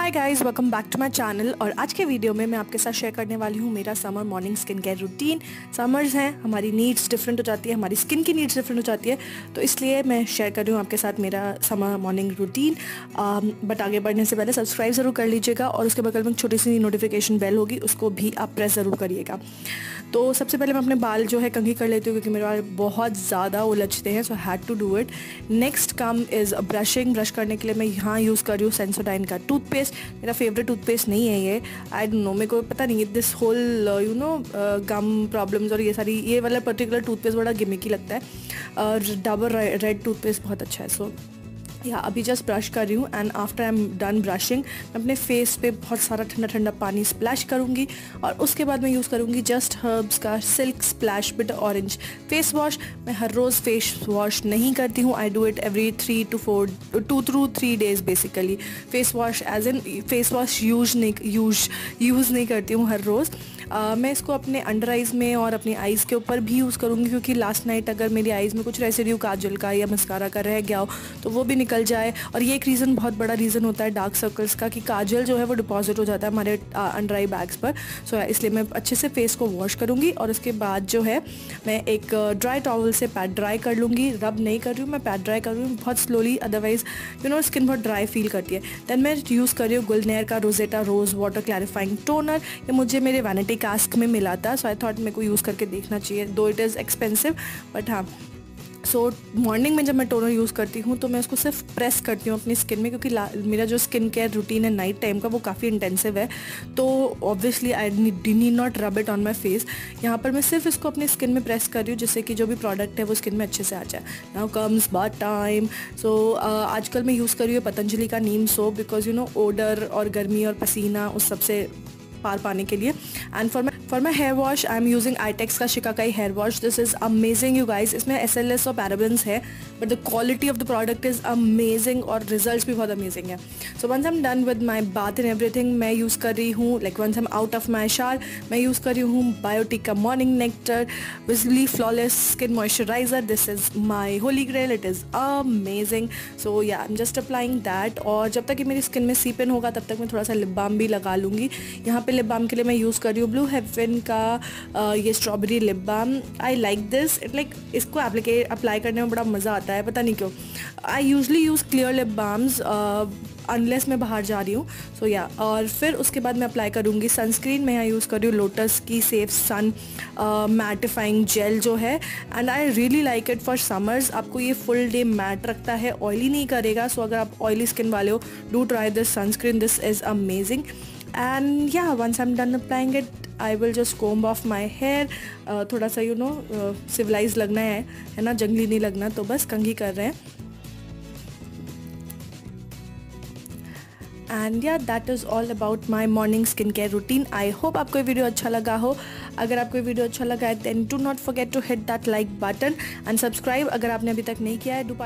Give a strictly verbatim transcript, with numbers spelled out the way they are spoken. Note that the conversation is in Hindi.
Hi guys, welcome back to my channel. और आज के वीडियो में मैं आपके साथ शेयर करने वाली हूँ मेरा summer morning skin care routine. Summers हैं, हमारी नीड्स डिफरेंट हो जाती है, हमारी स्किन की नीड्स डिफरेंट हो जाती है, तो इसलिए मैं शेयर कर रही हूँ आपके साथ मेरा समर मॉर्निंग रूटीन। बट आगे बढ़ने से पहले सब्सक्राइब ज़रूर कर लीजिएगा और उसके बगल में छोटी सी नोटिफिकेशन बेल होगी, उसको भी आप प्रेस ज़रूर करिएगा। तो सबसे पहले मैं अपने बाल जो है कंघी कर लेती हूँ क्योंकि मेरे बाल बहुत ज़्यादा उलझते हैं, so had to do it. Next काम इज़ ब्रशिंग। ब्रश करने के लिए मैं यहाँ यूज़ कर रही हूँ सेंसोडाइन का टूथपेस्ट। मेरा फेवरेट टूथपेस्ट नहीं है ये, आई डोंट नो, मेरे को पता नहीं है। This whole you know gum problems और ये सारी, ये वाला पर्टिकुलर टूथपेस्ट बड़ा गिमिकी लगता है। और डाबर रेड टूथपेस्ट बहुत अच्छा है। सो या अभी जस्ट ब्रश कर रही हूँ and after I am done brushing मैं अपने फेस पे बहुत सारा ठंडा ठंडा पानी स्प्लैश करूँगी और उसके बाद मैं यूज़ करूँगी जस्ट हर्ब्स का silk splash bit orange face wash. मैं हर रोज़ फेस वॉश नहीं करती हूँ, I do it every three to four to through three days basically. Face wash as in face wash use नहीं यूज यूज़ नहीं करती हूँ हर रोज़। Uh, मैं इसको अपने अंडर आइज़ में और अपने आइज़ के ऊपर भी यूज़ करूँगी क्योंकि लास्ट नाइट अगर मेरी आइज़ में कुछ रेसिड्यू काजल का या मस्कारा का रह गया हो तो वो भी निकल जाए। और ये एक रीज़न, बहुत बड़ा रीज़न होता है डार्क सर्कल्स का, कि काजल जो है वो डिपॉजिट हो जाता है हमारे अंडर आई बैग्स पर। सो so, इसलिए मैं अच्छे से फेस को वॉश करूँगी और उसके बाद जो है मैं एक ड्राई टॉवल से पैड ड्राई कर लूँगी। रब नहीं कर रही हूँ मैं, पैड ड्राई कर रही हूँ बहुत slowly, otherwise you know skin बहुत ड्राई फील करती है। दैन मैं यूज़ कर रही हूँ गुलनेर का रोजेटा रोज़ वाटर क्लैरिफाइंग टोनर। ये मुझे मेरे वैनिटी कास्क में मिला था, सो आई थॉट मेरे को यूज़ करके देखना चाहिए, दो इट इज़ एक्सपेंसिव बट हाँ। सो so, मॉर्निंग में जब मैं टोनर यूज़ करती हूँ तो मैं उसको सिर्फ प्रेस करती हूँ अपनी स्किन में क्योंकि मेरा जो स्किन केयर रूटीन है नाइट टाइम का वो काफ़ी इंटेंसिव है, तो obviously I need not rub it on my face. यहाँ पर मैं सिर्फ इसको अपनी स्किन में प्रेस कर रही हूँ जिससे कि जो भी प्रोडक्ट है वो स्किन में अच्छे से आ जाए। Now comes bath time. So आजकल मैं यूज़ कर रही हूँ पतंजलि का neem soap because you know odour और गर्मी और पसीना उस सबसे पार पाने के लिए। And for my for my hair wash I am using आई टेक्स का shikakai hair wash. This is amazing you guys. इसमें एस एल एस और पैराबेंस है but the quality of the product is amazing और रिजल्ट भी बहुत अमेजिंग है। So once I am done with my bath and everything मैं यूज़ कर रही हूँ, like once I am out of my shower मैं यूज़ कर रही हूँ बायोटिक का morning nectar visibly flawless skin moisturiser. This is my holy grail, it is amazing. So yeah I am just applying that और जब तक कि मेरी स्किन में सीपन होगा तब तक मैं थोड़ा सा लिप बाम भी लगा लूँगी। यहाँ लिप बाम के लिए मैं यूज़ कर रही हूँ ब्लू हेवन का आ, ये strawberry lip balm. I like this, it like इसको एप्लीके अप्लाई करने में बड़ा मज़ा आता है, पता नहीं क्यों। I usually use clear lip balms unless मैं बाहर जा रही हूँ। सो या और फिर उसके बाद मैं अप्लाई करूँगी सनस्क्रीन। मैं यहाँ यूज़ कर रही हूँ लोटस की सेफ सन मैटिफाइंग जेल जो है, and I really like it for summers. आपको ये फुल डे मैट रखता है, ऑयली नहीं करेगा। सो so, अगर आप ऑयली स्किन वाले हो do try this sunscreen, this is amazing. And yeah, once I'm done applying it, I will just comb off my hair. Uh, थोड़ा सा you know uh, civilized लगना है, है ना, जंगली नहीं लगना। तो बस कंघी कर रहे हैं। And yeah that is all about my morning skin care routine. I hope आपको ये वीडियो अच्छा लगा हो। अगर आपको ये वीडियो अच्छा लगा है then do not forget to hit that like button and subscribe अगर आपने अभी तक नहीं किया है। डू